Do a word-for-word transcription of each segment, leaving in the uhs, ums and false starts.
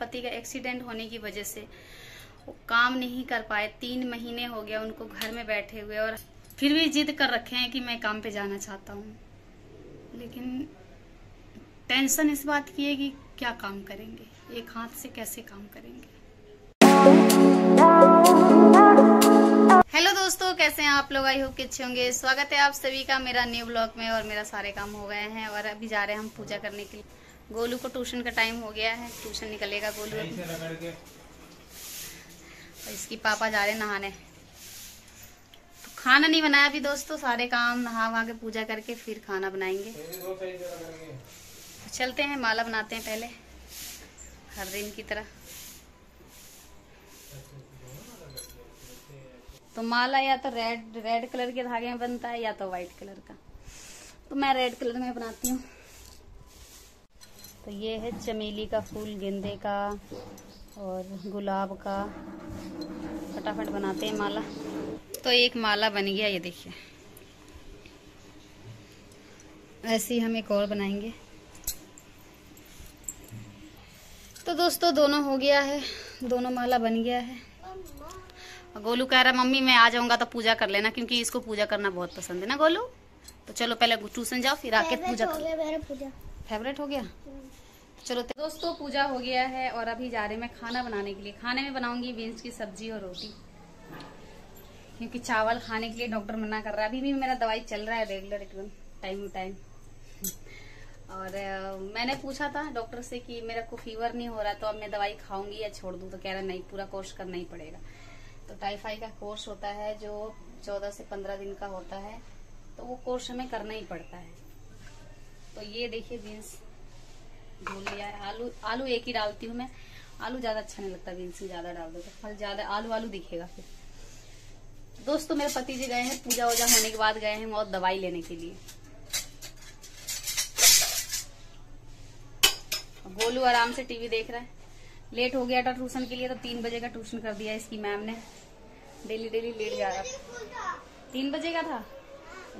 पति का एक्सीडेंट होने की वजह से वो काम नहीं कर पाए, तीन महीने हो गया उनको घर में बैठे हुए, और फिर भी जिद कर रखे हैं कि मैं काम पे जाना चाहता हूँ। लेकिन टेंशन इस बात की है कि क्या काम करेंगे, एक हाथ से कैसे काम करेंगे। हेलो दोस्तों, कैसे हैं आप लोग? आई होप कि अच्छे होंगे। स्वागत है आप सभी का मेरा न्यू ब्लॉग में। और मेरा सारे काम हो गए हैं और अभी जा रहे हैं हम पूजा करने के लिए। गोलू को ट्यूशन का टाइम हो गया है, ट्यूशन निकलेगा गोलू। और इसकी पापा जा रहे हैं नहाने। तो खाना नहीं बनाया अभी दोस्तों, सारे काम नहा वहा के पूजा करके फिर खाना बनाएंगे। चलते हैं, माला बनाते हैं पहले हर दिन की तरह। तो माला या तो रेड रेड कलर के धागे में बनता है या तो वाइट कलर का, तो मैं रेड कलर में बनाती हूँ। तो ये है चमेली का फूल, गेंदे का और गुलाब का। फटाफट बनाते हैं माला। तो एक माला बन गया, ये देखिए। ऐसे ही हम एक और बनाएंगे। तो दोस्तों दोनों हो गया है, दोनों माला बन गया है। गोलू कह रहा है मम्मी मैं आ जाऊंगा तो पूजा कर लेना, क्योंकि इसको पूजा करना बहुत पसंद है ना गोलू। तो चलो पहले ट्यूशन जाओ फिर आके पूजा कर। फेवरेट हो गया, चलो। दोस्तों पूजा हो गया है और अभी जा रहे मैं खाना बनाने के लिए। खाने में बनाऊंगी बीन्स की सब्जी और रोटी, क्योंकि चावल खाने के लिए डॉक्टर मना कर रहा है। अभी भी मेरा दवाई चल रहा है रेगुलर एकदम टाइम टू टाइम। और मैंने पूछा था डॉक्टर से कि मेरा को फीवर नहीं हो रहा तो अब मैं दवाई खाऊंगी या छोड़ दूं, तो कह रहा नहीं, पूरा कोर्स करना ही पड़ेगा। तो टाइफाइड का कोर्स होता है जो चौदह से पंद्रह दिन का होता है, तो वो कोर्स हमें करना ही पड़ता है। तो ये देखिए बीन्स धो लिया है। आलू आलू एक ही डालती हूँ मैं, आलू ज्यादा अच्छा नहीं लगता, बीन्स में ज्यादा डाल दो तो फल ज्यादा आलू आलू दिखेगा फिर। दोस्तों मेरे पति जी गए हैं, पूजा वूजा होने के बाद गए हैं और दवाई लेने के लिए। गोलू आराम से टीवी देख रहा है। लेट हो गया था ट्यूशन के लिए, तो तीन बजे का ट्यूशन कर दिया इसकी मैम ने। डेली डेली लेट जा रहा था। तीन बजे का था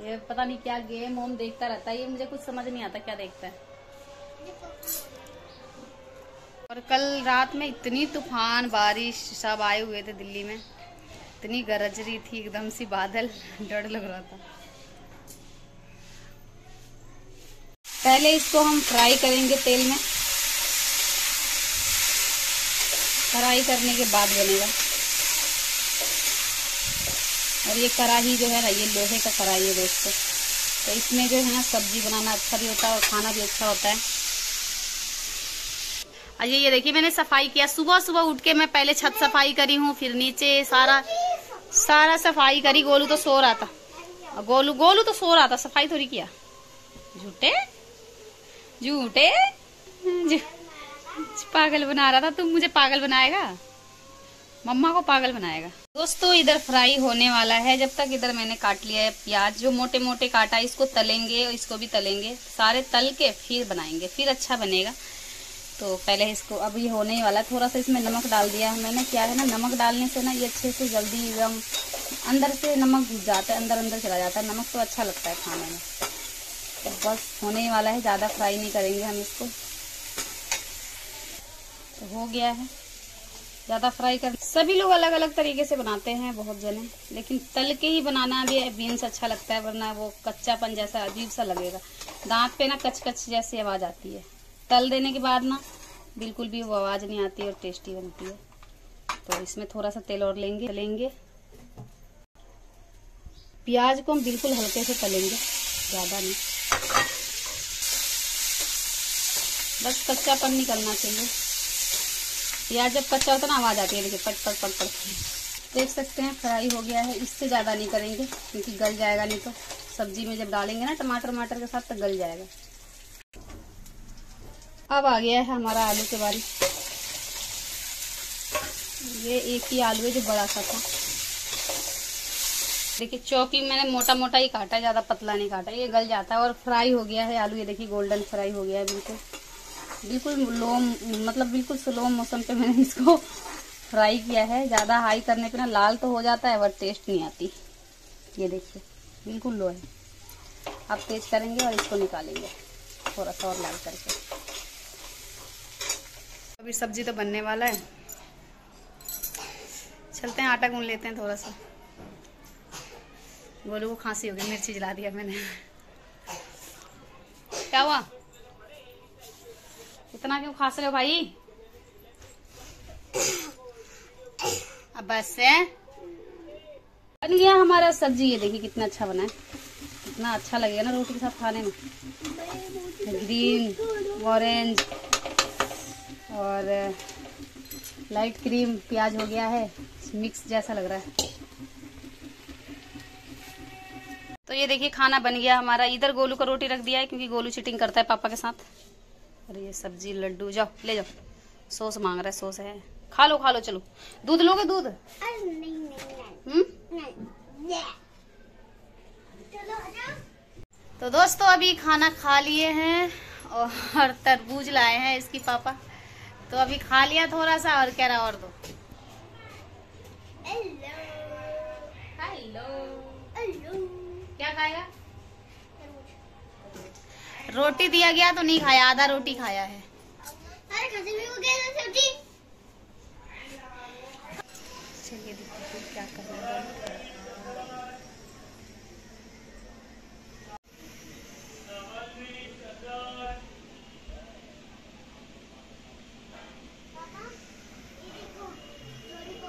ये, पता नहीं क्या गेम वोम देखता रहता है ये, मुझे कुछ समझ नहीं आता क्या देखता है। और कल रात में इतनी तूफान बारिश सब आए हुए थे दिल्ली में, इतनी गरज रही थी एकदम सी, बादल डर लग रहा था। पहले इसको हम फ्राई करेंगे तेल में, कढ़ाई करने के बाद बनेगा। और ये कढ़ाई जो है ना, ये लोहे का कढ़ाई है दोस्तों, तो इसमें जो है ना सब्जी बनाना अच्छा भी होता है और खाना भी अच्छा होता है। अरे ये देखिए मैंने सफाई किया सुबह सुबह उठ के। मैं पहले छत सफाई करी हूँ, फिर नीचे सारा सारा सफाई करी। गोलू तो सो रहा था, गोलू गोलू तो सो रहा था, सफाई थोड़ी किया। झूठे झूठे पागल बना रहा था, तुम मुझे पागल बनाएगा, मम्मा को पागल बनाएगा। दोस्तों इधर फ्राई होने वाला है, जब तक इधर मैंने काट लिया है प्याज, जो मोटे मोटे काटा है इसको तलेंगे और इसको भी तलेंगे, सारे तल के फिर बनाएंगे, फिर अच्छा बनेगा। तो पहले इसको, अब ये होने ही वाला। थोड़ा सा इसमें नमक डाल दिया है मैंने। क्या है ना, नमक डालने से ना ये अच्छे से जल्दी एकदम अंदर से नमक घुस जाता है, अंदर अंदर चला जाता है नमक, तो अच्छा लगता है खाने में। तो बस होने ही वाला है, ज़्यादा फ्राई नहीं करेंगे हम इसको। तो हो गया है, ज़्यादा फ्राई कर। सभी लोग अलग अलग तरीके से बनाते हैं बहुत जने, लेकिन तल के ही बनाना भी बीन्स अच्छा लगता है, वरना वो कच्चापन जैसा अजीब सा लगेगा, दांत पे ना कचकच जैसी आवाज़ आती है। तल देने के बाद ना बिल्कुल भी वो आवाज़ नहीं आती और टेस्टी बनती है। तो इसमें थोड़ा सा तेल और लेंगे तलेंगे प्याज को हम बिल्कुल हल्के से तलेंगे, ज़्यादा नहीं, बस कच्चापन निकलना चाहिए। प्याज जब कच्चा होता है ना आवाज़ आती है, देखिए पट पट पट पट। देख सकते हैं फ्राई हो गया है, इससे ज़्यादा नहीं करेंगे क्योंकि गल जाएगा, नहीं तो सब्जी में जब डालेंगे ना टमाटर टमाटर के साथ तो गल जाएगा। अब आ गया है हमारा आलू के बारी। ये एक ही आलू है जो बड़ा सा था, देखिए चौकी मैंने मोटा मोटा ही काटा, ज़्यादा पतला नहीं काटा, ये गल जाता है। और फ्राई हो गया है आलू, ये देखिए गोल्डन फ्राई हो गया है बिल्कुल बिल्कुल लो, मतलब बिल्कुल स्लो मोशन पे मैंने इसको फ्राई किया है। ज़्यादा हाई करने पे ना लाल तो हो जाता है बट टेस्ट नहीं आती। ये देखिए बिल्कुल लो है, अब तेज करेंगे और इसको निकालेंगे थोड़ा सा और लाल करके। अभी सब्जी तो बनने वाला है, चलते हैं आटा गूंद लेते हैं थोड़ा सा। गोलू को खांसी हो गई, मिर्ची जला दिया मैंने। क्या हुआ, इतना क्यों खांस रहे हो भाई? अब बस से बन गया हमारा सब्जी। ये देखिए कितना अच्छा बना है, कितना अच्छा लगेगा ना रोटी के साथ खाने में। ग्रीन, ऑरेंज और लाइट क्रीम प्याज हो गया है, मिक्स जैसा लग रहा है। तो ये देखिए खाना बन गया हमारा। इधर गोलू का रोटी रख दिया है क्योंकि गोलू चीटिंग करता है पापा के साथ। और ये सब्जी, लड्डू, जाओ ले जाओ। सॉस मांग रहा है, सॉस है, खा लो खा लो। चलो दूध लोगे? दूध नहीं, नहीं, नहीं। तो दोस्तों अभी खाना खा लिए हैं और तरबूज लाए हैं इसकी पापा, तो अभी खा लिया थोड़ा सा और कह रहा और दो। हेलो हेलो हेलो, क्या खाएगा? रोटी दिया गया तो नहीं खाया, आधा रोटी खाया है। अरे खाते भी हो गया रोटी। चलिए देखते हैं क्या करना है।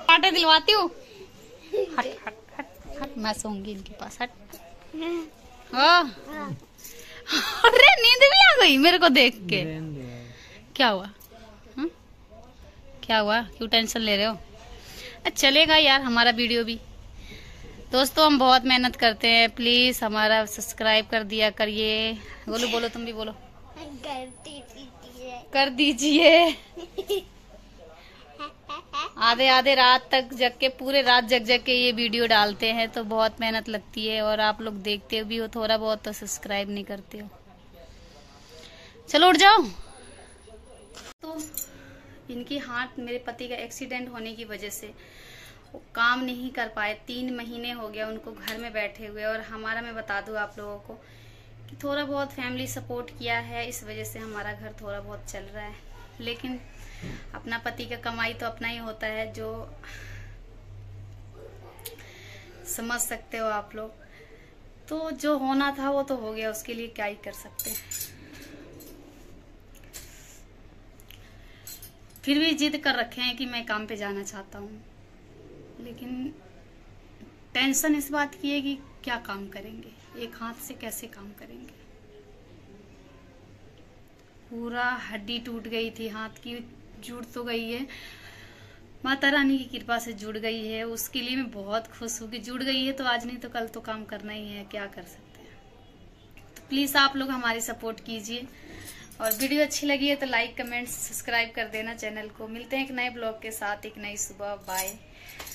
आटे दिलवाती हूँ। हट हट हट हट, मैं सोंगी इनके पास। हट। अरे नींद भी आ गई मेरे को देख के। क्या हुआ हा? क्या हुआ, क्यों टेंशन ले रहे हो? चलेगा यार हमारा वीडियो भी। दोस्तों हम बहुत मेहनत करते हैं, प्लीज हमारा सब्सक्राइब कर दिया करिए। बोलो बोलो, तुम भी बोलो। कर दीजिए। आधे आधे रात तक जग के, पूरे रात जग जग के ये वीडियो डालते हैं, तो बहुत मेहनत लगती है। और आप लोग देखते भी हो थोड़ा बहुत, तो सब्सक्राइब नहीं करते हो। चलो उठ जाओ। तो इनकी हाथ, मेरे पति का एक्सीडेंट होने की वजह से वो काम नहीं कर पाए। तीन महीने हो गया उनको घर में बैठे हुए। और हमारा, मैं बता दूं आप लोगों को कि थोड़ा बहुत फैमिली सपोर्ट किया है, इस वजह से हमारा घर थोड़ा बहुत चल रहा है। लेकिन अपना पति का कमाई तो अपना ही होता है, जो समझ सकते हो आप लोग। तो जो होना था वो तो हो गया, उसके लिए क्या ही कर सकते हैं। फिर भी जिद कर रखे हैं कि मैं काम पे जाना चाहता हूँ, लेकिन टेंशन इस बात की है कि क्या काम करेंगे, एक हाथ से कैसे काम करेंगे। पूरा हड्डी टूट गई थी हाथ की, जुड़ तो गई है, माता रानी की कृपा से जुड़ गई है। उसके लिए मैं बहुत खुश हूँ कि जुड़ गई है, तो आज नहीं तो कल तो काम करना ही है, क्या कर सकते हैं। तो प्लीज आप लोग हमारी सपोर्ट कीजिए। और वीडियो अच्छी लगी है तो लाइक, कमेंट, सब्सक्राइब कर देना चैनल को। मिलते हैं एक नए ब्लॉग के साथ, एक नई सुबह। बाय।